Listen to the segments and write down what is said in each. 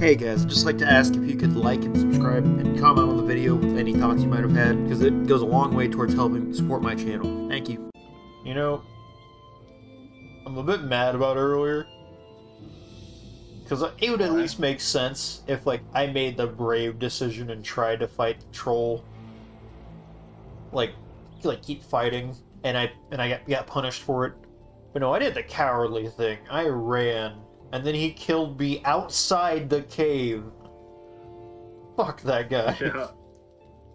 Hey guys, I'd just like to ask if you could like and subscribe and comment on the video with any thoughts you might have had, because it goes a long way towards helping support my channel. Thank you. You know, I'm a bit mad about earlier, because it would at least make sense if, like, I made the brave decision and tried to fight the troll. Like keep fighting, and I got punished for it. But no, I did the cowardly thing. I ran. And then he killed me outside the cave. Fuck that guy. Yeah.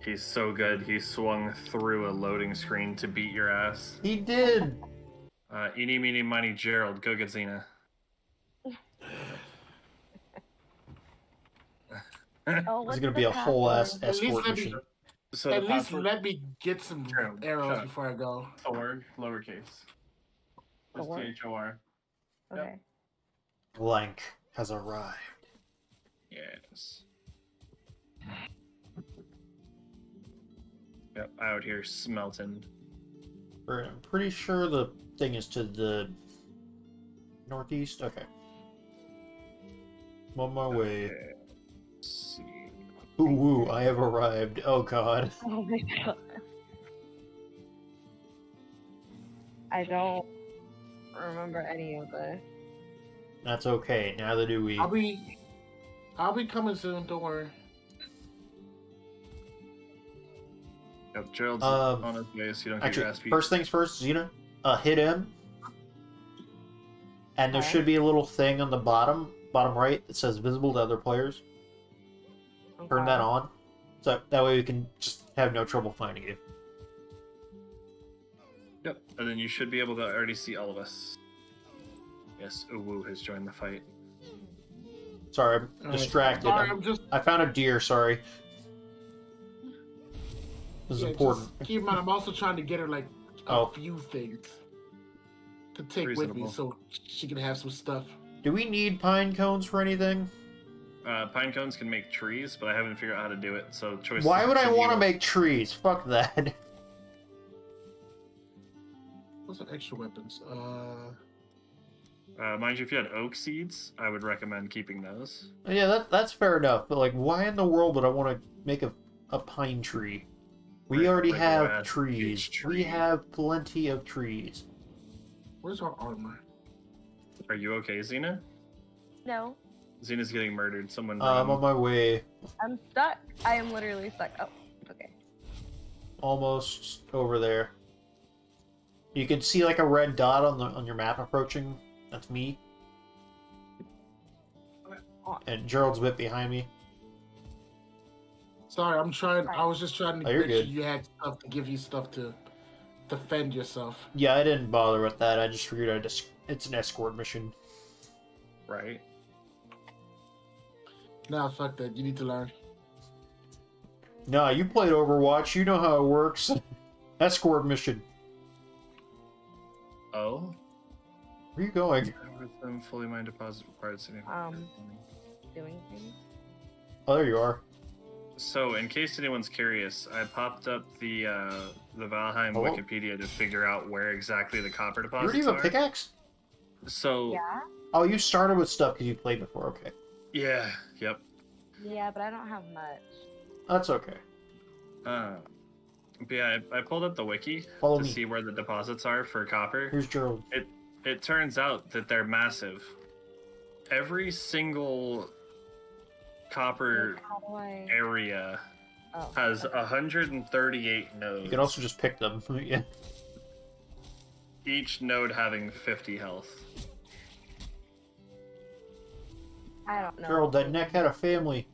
He's so good. He swung through a loading screen to beat your ass. He did. Eeny, meeny, miny, Gerald. Go get Xena. There's gonna be a whole ass escort mission. So at least let me get some arrows before I go. Thor, lowercase. Just Thor. Okay. Yep. Blank has arrived. Yes. Yep, out here smelting. I'm pretty sure the thing is to the northeast. Okay. I'm on my way. Let's see. Ooh, woo, I have arrived. Oh god. Oh my god. I don't remember any of this. That's okay, neither do we. I'll be coming soon, don't worry. Yep, Gerald's on his way, so you don't get your ass beat. First things first, Xena, hit him. And there should be a little thing on the bottom right, that says visible to other players. Okay. Turn that on. So that way we can just have no trouble finding you. Yep, and then you should be able to already see all of us. Yes, Uwu has joined the fight. Sorry, I'm distracted. Sorry, I found a deer, sorry. This is important. Keep in mind, I'm also trying to get her, like, a few things to take with me so she can have some stuff. Do we need pine cones for anything? Pine cones can make trees, but I haven't figured out how to do it, so choice. Why would I want to make trees? Fuck that. What's an extra weapons? Mind you, if you had oak seeds, I would recommend keeping those. Yeah, that's fair enough, but like, why in the world would I want to make a pine tree? We already have trees. We have plenty of trees. Where's our armor? Are you okay, Xena? No. Xena's getting murdered. Someone. I'm on my way. I'm stuck. I am literally stuck. Oh, okay. Almost over there. You can see like a red dot on your map approaching. That's me. And Gerald's a bit behind me. Sorry, I'm trying. I was just trying to make sure you had stuff to give you stuff to defend yourself. Yeah, I didn't bother with that. I just figured it's an escort mission. Right. Nah, fuck that. You need to learn. Nah, you played Overwatch. You know how it works. Escort mission. Oh? Where are you going? I'm fully my deposit required. Doing things. Oh, there you are. So, in case anyone's curious, I popped up the Valheim Wikipedia to figure out where exactly the copper deposits are. You have a pickaxe? So. Yeah. Oh, you started with stuff because you played before. Okay. Yeah. Yep. Yeah, but I don't have much. That's okay. But yeah, I pulled up the wiki to see where the deposits are for copper. Here's Gerald. It turns out that they're massive. Every single copper area has 138 nodes. You can also just pick them. Yeah. Each node having 50 health. I don't know. Gerald, that neck had a family.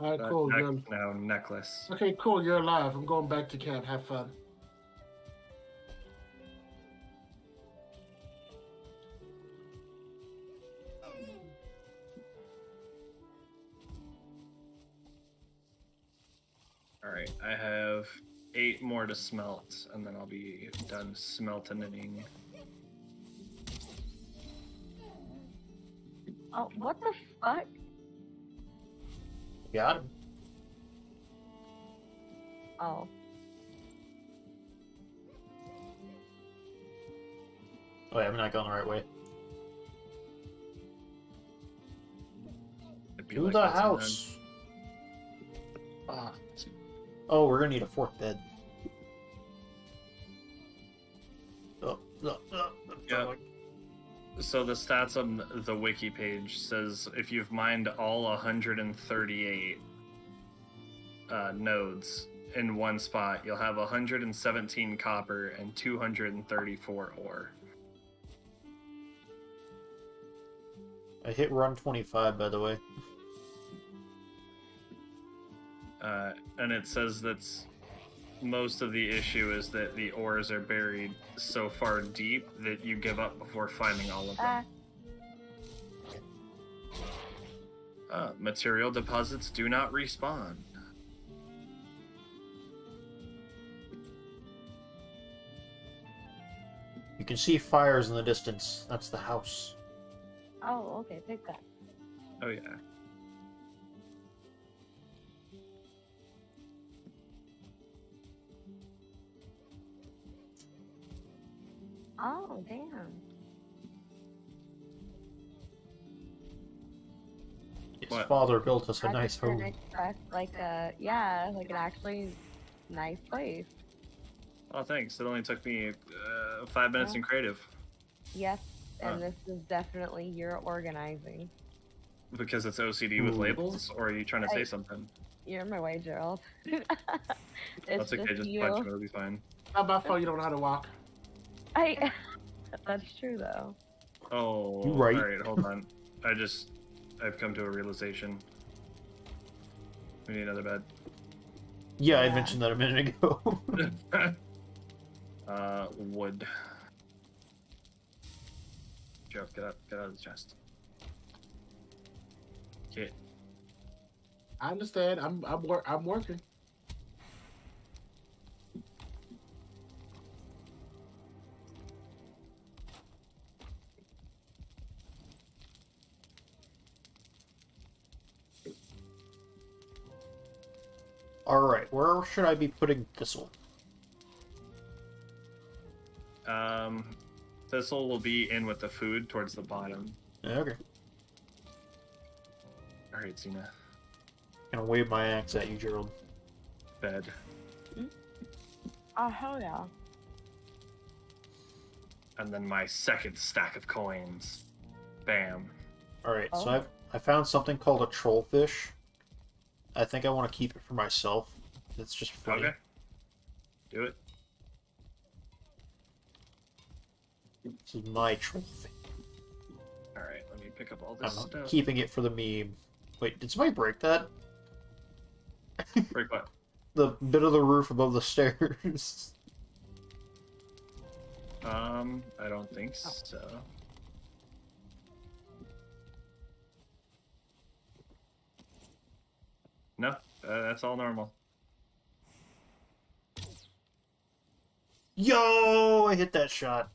Alright, cool. No, necklace. Okay, cool. You're alive. I'm going back to camp. Have fun. Alright, I have 8 more to smelt, and then I'll be done smelting. Oh, what the fuck? Got him. Oh. Oh, yeah, I'm not going the right way. To like the house! Ah. Oh, we're gonna need a fourth bed. Yeah. So the stats on the wiki page says if you've mined all 138 nodes in one spot, you'll have 117 copper and 234 ore. I hit run 25, by the way. And it says that's most of the issue is that the ores are buried so far deep that you give up before finding all of them. Material deposits do not respawn. You can see fires in the distance. That's the house. Oh, okay, big guy. Oh, yeah. Oh, damn. His father built us a nice home. Like an actually nice place. Oh, thanks. It only took me 5 minutes in creative. Yes, and this is definitely your organizing. Because it's OCD with labels, or are you trying to say something? You're my way, Gerald. That's okay, just punch me, it'll be fine. How about you don't know how to walk? That's true though. Oh, right. All right, hold on. I've come to a realization. We need another bed. Yeah, I mentioned that a minute ago. Wood. Joe, get out of the chest. Get. I understand. I'm working. Alright, where should I be putting Thistle? Thistle will be in with the food towards the bottom. Okay. Alright, Xena. I'm gonna wave my axe at you, Gerald. Bed. Oh, hell yeah. And then my second stack of coins. Bam. Alright, so I found something called a trollfish. I think I want to keep it for myself. It's just funny. Okay. Do it. This is my trophy. Alright, let me pick up all this stuff. Keeping it for the meme. Wait, did somebody break that? Break what? The bit of the roof above the stairs. I don't think so. No, that's all normal. Yo, I hit that shot.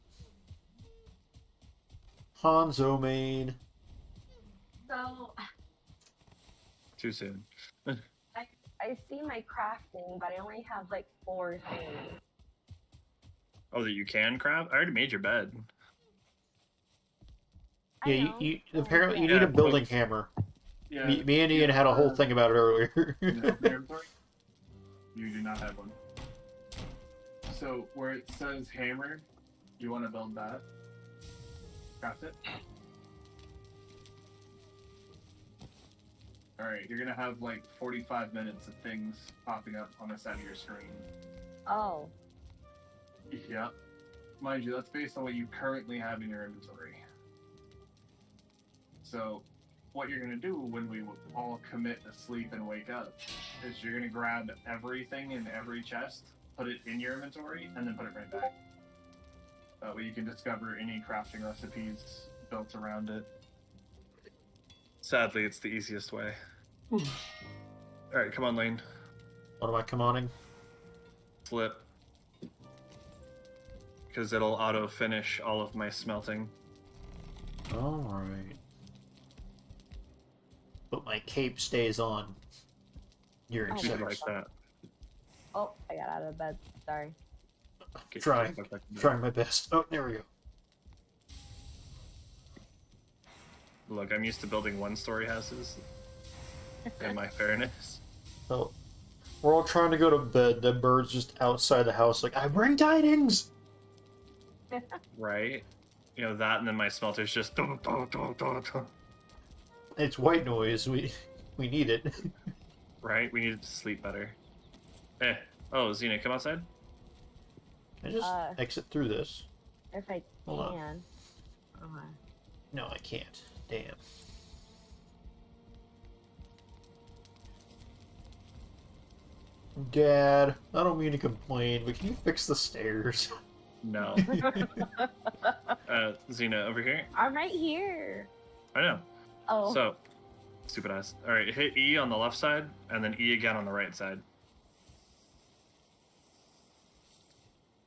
Hanzo main. So. Too soon. I see my crafting, but I only have like 4 things. Oh, that you can craft? I already made your bed. Yeah, you apparently you need a building hammer. Yeah, me and Ian had a whole thing about it earlier. You do not have one. So, where it says hammer, do you want to build that? Craft it? Alright, you're going to have like 45 minutes of things popping up on the side of your screen. Oh. Yeah. Mind you, that's based on what you currently have in your inventory. So... what you're going to do when we all commit to sleep and wake up is you're going to grab everything in every chest, put it in your inventory, and then put it right back. That way you can discover any crafting recipes built around it. Sadly, it's the easiest way. Alright, come on, Lane. What am I commoning? Flip. Because it'll auto-finish all of my smelting. Alright. But my cape stays on. You're like that. Oh, I got out of bed. Sorry. Trying my best. Oh, there we go. Look, I'm used to building one-story houses, in my fairness. Oh. We're all trying to go to bed, the bird's just outside the house like, I bring tidings! Right? You know, that and then my smelter's just... It's white noise, we need it. Right? We need to sleep better. Eh. Oh, Xena, come outside? Can I just exit through this? If I can. Hold on. No, I can't. Damn. Dad, I don't mean to complain, but can you fix the stairs? No. Xena, over here? I'm right here. I know. Oh. So, stupid ass. Alright, hit E on the left side, and then E again on the right side.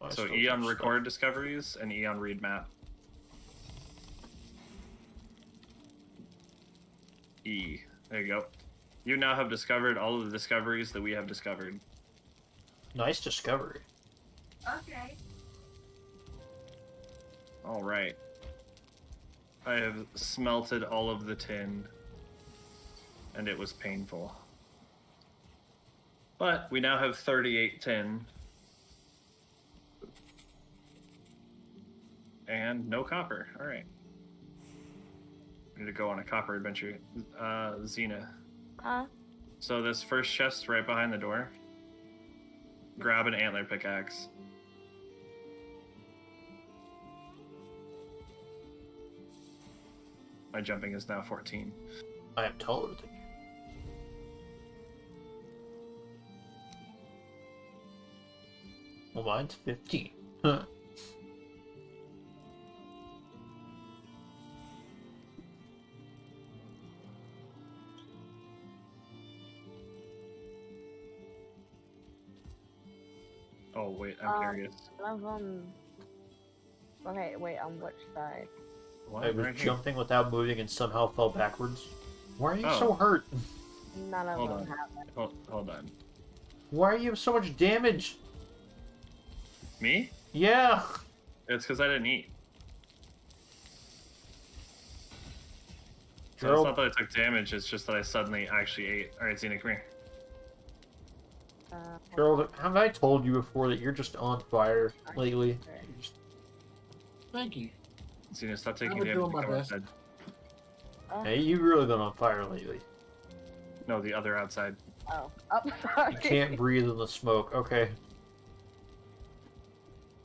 Oh, so E on record discoveries, and E on read map. E. There you go. You now have discovered all of the discoveries that we have discovered. Nice discovery. Okay. All right. I have smelted all of the tin, and it was painful. But we now have 38 tin. And no copper. All right. We need to go on a copper adventure. Xena. Huh? So this first chest right behind the door. Grab an antler pickaxe. My jumping is now 14. I am taller than you. Well, mine's 15. Huh. Oh, wait, I'm curious. Okay, wait, on which side? I was jumping without moving and somehow fell backwards. Why are you so hurt? None of them happened. Hold on. Why are you so much damage? Me? Yeah. It's because I didn't eat. So it's not that I took damage, it's just that I suddenly actually ate. Alright, Xena, come here. Gerald, have I told you before that you're just on fire lately? Thank you. Xena, stop taking damage to come outside. Hey, you've really been on fire lately. No, the other outside. Oh, I'm sorry. You can't breathe in the smoke, okay.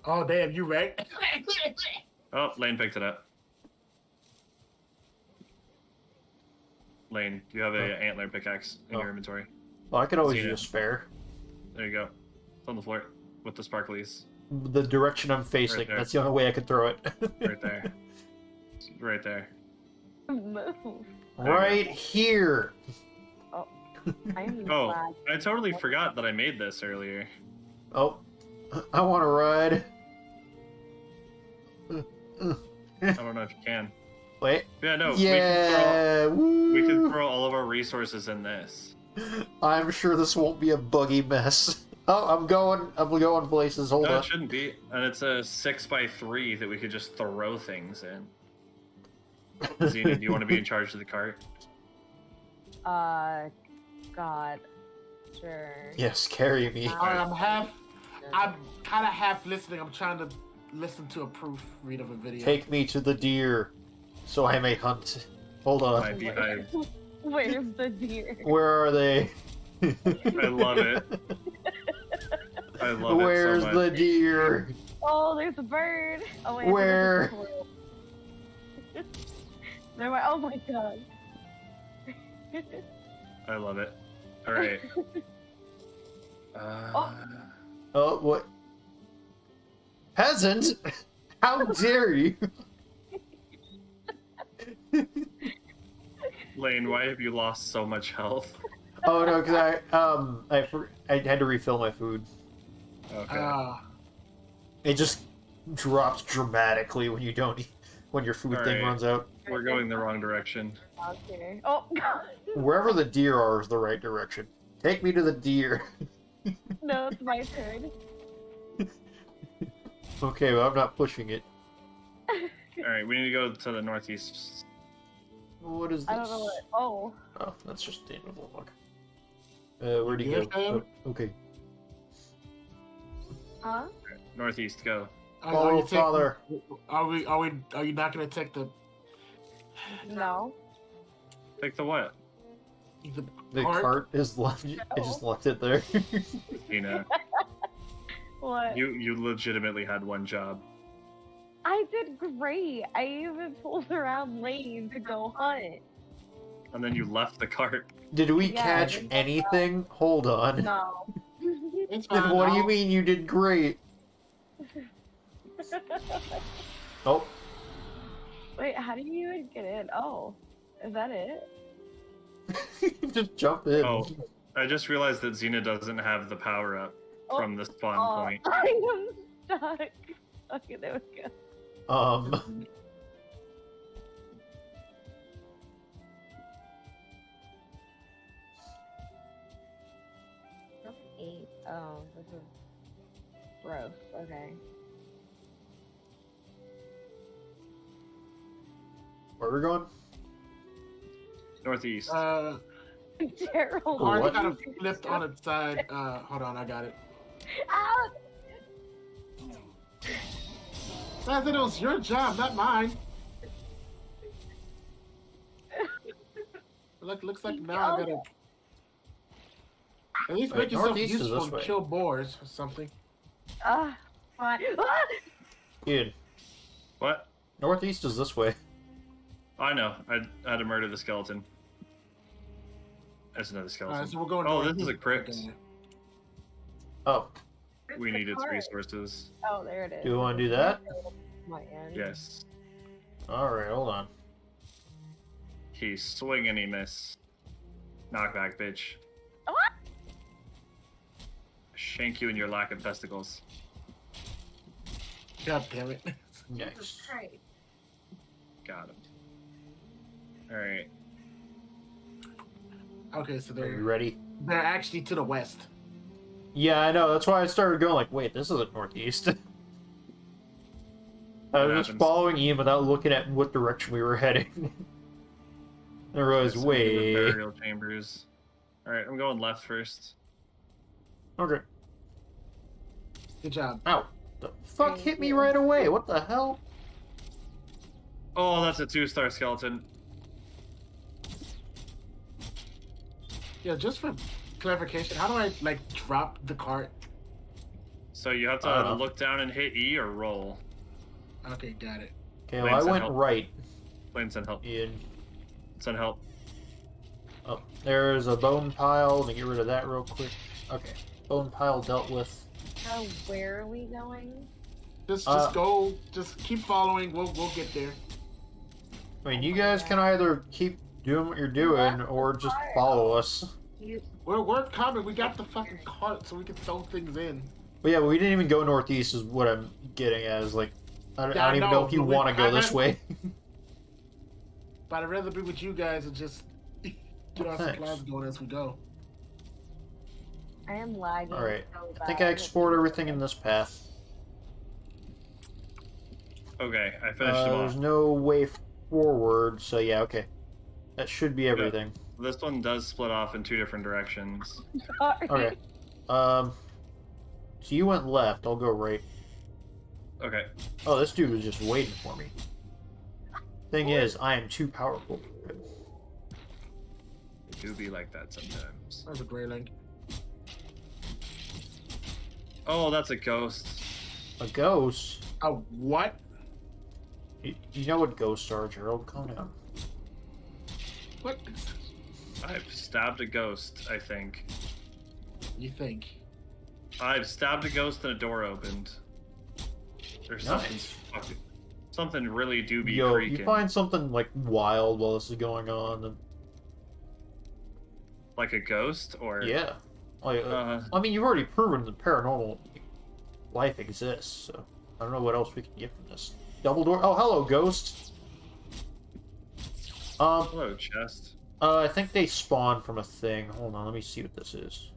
Oh, damn, you right. Oh, Lane picked it up. Lane, you have an antler pickaxe in your inventory. Well, I could always use a spare. There you go. It's on the floor with the sparklies. The direction I'm facing. Right, that's the only way I could throw it. Right there. Right there. Move. Right here. Oh, I totally forgot that I made this earlier. Oh, I want to ride. I don't know if you can. Wait. Yeah, no. Yeah. We can throw all of our resources in this. I'm sure this won't be a buggy mess. Oh, I'm going places. Hold on. No, it shouldn't be. And it's a 6x3 that we could just throw things in. Xena, do you want to be in charge of the cart? God, sure. Yes, carry me. I'm kind of half listening. I'm trying to listen to a proofread of a video. Take me to the deer, so I may hunt. Hold on. Might be high. Where's the deer? Where are they? I love it. I love it so much. Where's the deer? Oh, there's a bird. Oh, wait, where? Oh my god. I love it. All right. Oh, what? Peasant? How dare you? Lane, why have you lost so much health? Oh no, because I had to refill my food. Okay. It just drops dramatically when you don't eat, when your food thing runs out. We're going the wrong direction. Okay. Oh god. Wherever the deer are is the right direction. Take me to the deer. No, it's my turn. Okay, well I'm not pushing it. All right, we need to go to the northeast. What is this? I don't know what... Oh. Oh, that's just the end of the log. Where do you go? Oh, okay. Huh? Northeast, go. Oh, father. Are you not gonna take the... No. Take the what? The cart is left. No. I just left it there. You know. What? You legitimately had one job. I did great. I even pulled around lane to go hunt. And then you left the cart. Did we catch anything? Hold on. No. Then what do you mean you did great? Oh. Wait, how do you even get in? Oh. Is that it? Just jump in. Oh, I just realized that Xena doesn't have the power up from the spawn point. I am stuck. Okay, there we go. That's 8. Oh, this is gross. Okay. Where are we going? Northeast. Terrible. I got it flipped on its side. Hold on, I got it. Ow! Says it was your job, not mine. Look, looks like now I gotta. At least make yourself useful and kill boars or something. Fine. Dude. What? Northeast is this way. I know. I had to murder the skeleton. That's another skeleton. All right, so we're going this is a crypt. Oh. We need its resources. Oh, there it is. Do we want to do that? Yes. Alright, hold on. He's swinging, he miss. Knockback, bitch. What? Shank you in your lack of testicles. God damn it. Yikes. Got him. Alright. Okay, so they're... Are you ready? They're actually to the west. Yeah, I know. That's why I started going like, wait, this isn't northeast. I was just following Ian without looking at what direction we were heading. There was way. Burial chambers. All right, I'm going left first. Okay. Good job. Ow! The fuck hit me right away. What the hell? Oh, that's a 2-star skeleton. Yeah, just for clarification, how do I, like, drop the cart? So you have to look down and hit E or roll. Okay, got it. Okay, well, I went right. Plane send help. Ian. Send help. Oh, there's a bone pile. Let me get rid of that real quick. Okay, bone pile dealt with. Where are we going? Just go. Just keep following. We'll get there. I mean, you guys can either keep doing what you're doing or just follow us. We're coming. We got the fucking cart so we can throw things in. But yeah, but we didn't even go northeast is what I'm getting at. Is like, I don't even know if you want to go this way. But I'd rather be with you guys and just get our supplies going as we go. I am lagging. Alright. So I think I explored everything in this path. Okay, I finished them all. There's no way forward, so yeah, okay. That should be everything. Good. This one does split off in 2 different directions. Sorry. Okay. So you went left. I'll go right. Okay. Oh, this dude was just waiting for me. Thing is, I am too powerful. It do be like that sometimes. That's a gray link. Oh, that's a ghost. A ghost? A what? You know what ghosts are, Gerald. Calm down. What? I've stabbed a ghost, I think. You think? I've stabbed a ghost and a door opened. There's something really doobie. Yo, creaking. You find something like wild while this is going on. And... Like a ghost, or yeah. Like, I mean, you've already proven the paranormal life exists, so I don't know what else we can get from this. Double door. Oh, hello, ghost. Hello, chest. I think they spawn from a thing. Hold on, let me see what this is.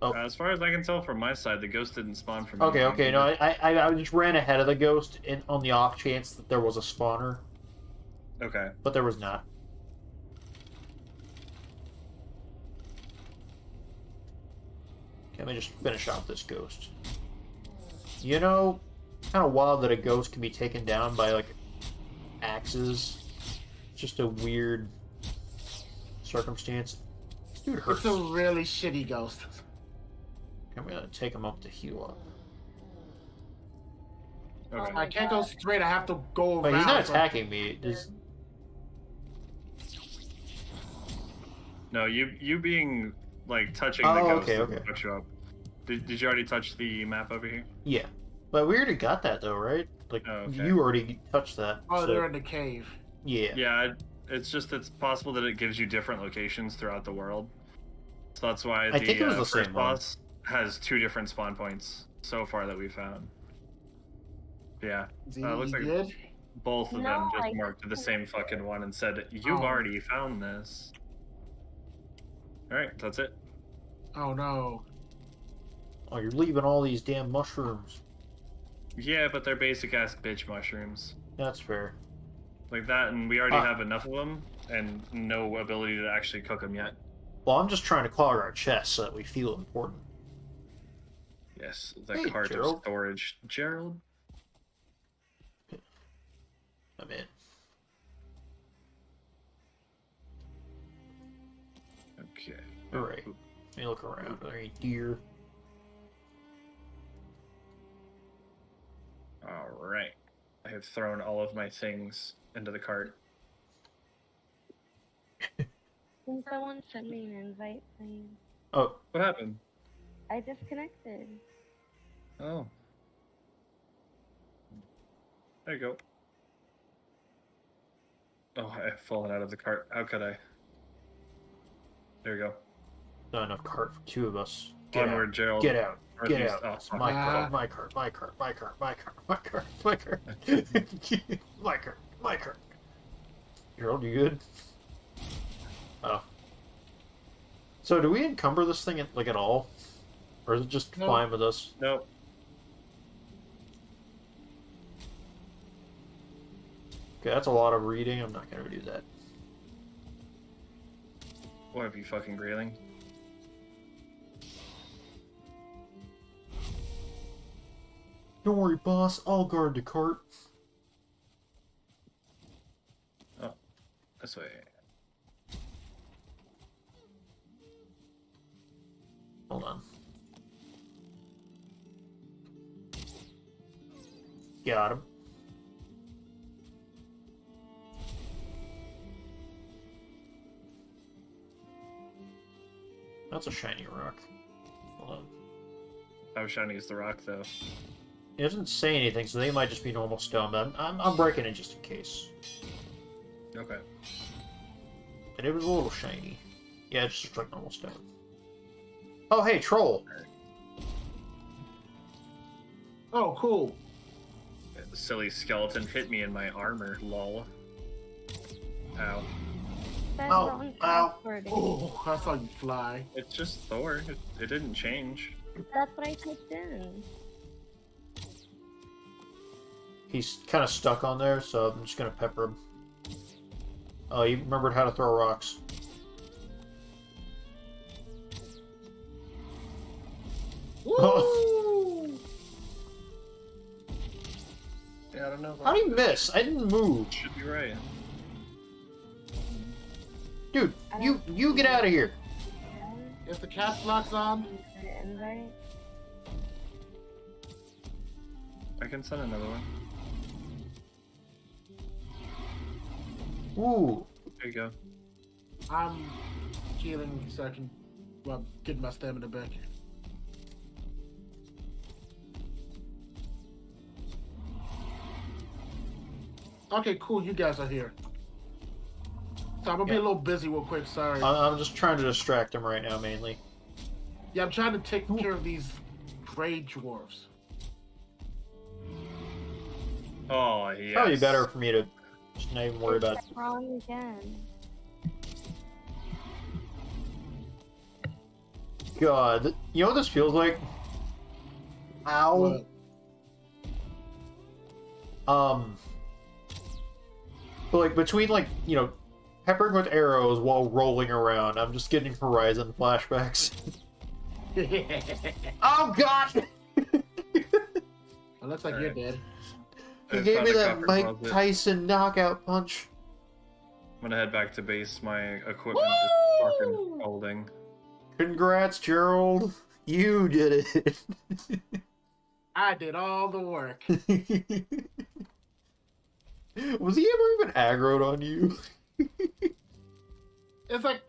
Oh. As far as I can tell from my side, the ghost didn't spawn from anything. Okay, no, I just ran ahead of the ghost on the off chance that there was a spawner. Okay. But there was not. Let me just finish off this ghost. You know, kind of wild that a ghost can be taken down by, like, axes. It's just a weird circumstance. This dude hurts. It's a really shitty ghost. I'm gonna take him up to heal up. Okay. Oh, I can't go straight, I have to go around. Wait, he's not attacking me. Just... No, you being, like, touching the ghost. Okay. Up. Did you already touch the map over here? Yeah. But we already got that, though, right? Like, you already touched that. Oh, so... they're in the cave. Yeah. Yeah, it's just it's possible that it gives you different locations throughout the world. So that's why I think it was the first boss has two different spawn points so far that we found. Yeah, looks like both of them just marked the same fucking one and said, you've already found this. Alright, that's it. Oh no. Oh, you're leaving all these damn mushrooms. Yeah, but they're basic ass bitch mushrooms. That's fair. Like that, and we already have enough of them, and no ability to actually cook them yet. Well, I'm just trying to clog our chests so that we feel important. Yes, the cart of storage. Gerald? I'm in. Okay. Alright. Let me look around. There ain't deer. Alright. I have thrown all of my things into the cart. Can someone send me an invite, please? Oh, what happened? I disconnected. Oh. There you go. Oh, I've fallen out of the cart. How could I? There we go. Not enough cart for two of us. Onward, Gerald. Get out. Get out. My cart. My cart. My cart. My cart. My cart. My cart. My cart. My cart. My cart. Gerald, you good? Oh. So, do we encumber this thing like at all, or is it just fine with us? Nope. Okay, that's a lot of reading. I'm not gonna do that. What are you fucking reeling? Don't worry, boss. I'll guard the cart. Oh, this way. Hold on. Got him. That's a shiny rock. Hold on. How shiny is the rock, though? It doesn't say anything, so they might just be normal stone, but I'm breaking it just in case. Okay. And it was a little shiny. Yeah, it's just like normal stone. Oh, hey, troll! Oh, cool. The silly skeleton hit me in my armor, lol. Ow. Ow! Ow! Oh, I saw you fly. It's just Thor. It didn't change. That's what I typed in. He's kind of stuck on there, so I'm just gonna pepper him. Oh, you remembered how to throw rocks. Woo! Yeah, I don't know. How do you miss? I didn't move. Should be right. Dude, you get out of here. If the caps lock's on, I can send another one. Ooh, there you go. I'm healing so I can get my stamina back. Okay, cool. You guys are here. So I'm gonna be a little busy real quick, sorry. I'm just trying to distract him right now, mainly. Yeah, I'm trying to take care of these gray dwarves. Oh, yeah. Probably better for me to just not even worry about it. Wrong again. God, you know what this feels like? Ow. What? But like, between, like, you know, peppering with arrows while rolling around. I'm just getting Horizon flashbacks. Oh God! It looks like you're dead. He gave me that Mike Tyson knockout punch. I'm gonna head back to base. My equipment is fucking holding. Congrats, Gerald. You did it. I did all the work. Was he ever even aggroed on you? It's like...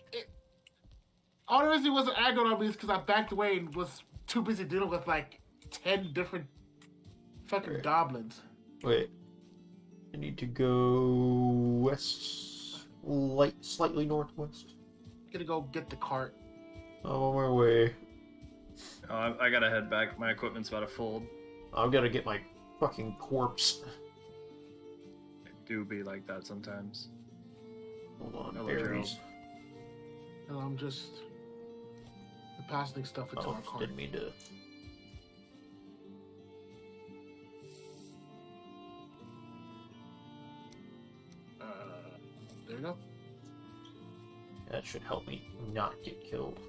all the reason he wasn't aggroed on me is because I backed away and was too busy dealing with like 10 different fucking goblins. Wait. I need to go west. Slightly northwest. I'm gonna go get the cart. I'm on my way. I gotta head back. My equipment's about to fold. I've gotta get my fucking corpse. It do be like that sometimes. Hold on, no, I'm just passing stuff into our cart. Didn't mean to. There you go. That should help me not get killed.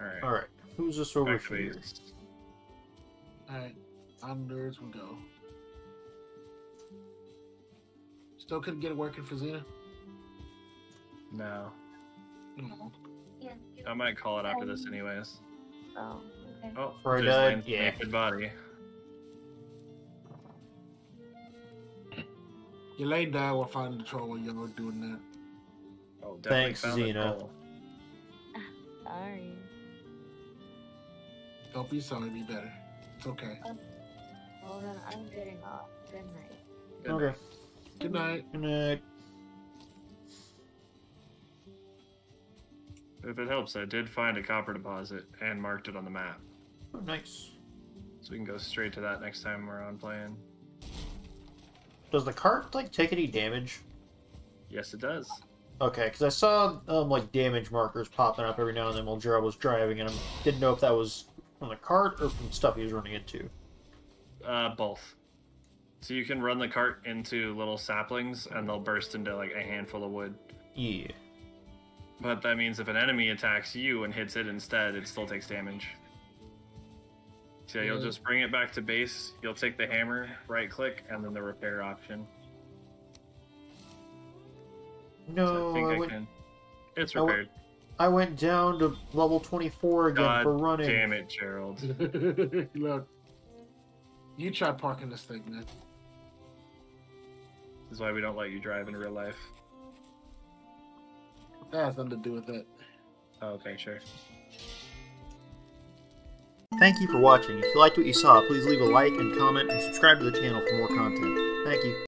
Alright. Alright. Who's this over here? Alright. I'm nerds. We go. Still couldn't get it working for Xena? No. I might call it after this anyways. Oh, okay. Oh, there's naked body. You lay down, we'll find the troll while you're doing that. Oh, thanks, Xena. Sorry. Don't be sorry, be better. It's okay. Hold on, I'm getting off. Good night. Okay. Good night. Good night. If it helps, I did find a copper deposit and marked it on the map. Oh, nice. So we can go straight to that next time we're on playing. Does the cart, like, take any damage? Yes, it does. Okay, because I saw, like, damage markers popping up every now and then while Gerald was driving, and I didn't know if that was from the cart or from stuff he was running into. Both. So you can run the cart into little saplings, and they'll burst into, like, a handful of wood. Yeah. But that means if an enemy attacks you and hits it instead, it still takes damage. So you'll just bring it back to base, you'll take the hammer, right-click, and then the repair option. No, so I think I went... It's repaired. I went down to level 24 again for running. Damn it, Gerald. Look, you try parking this thing, man. This is why we don't let you drive in real life. That has nothing to do with it. Oh, okay, sure. Thank you for watching. If you liked what you saw, please leave a like and comment and subscribe to the channel for more content. Thank you.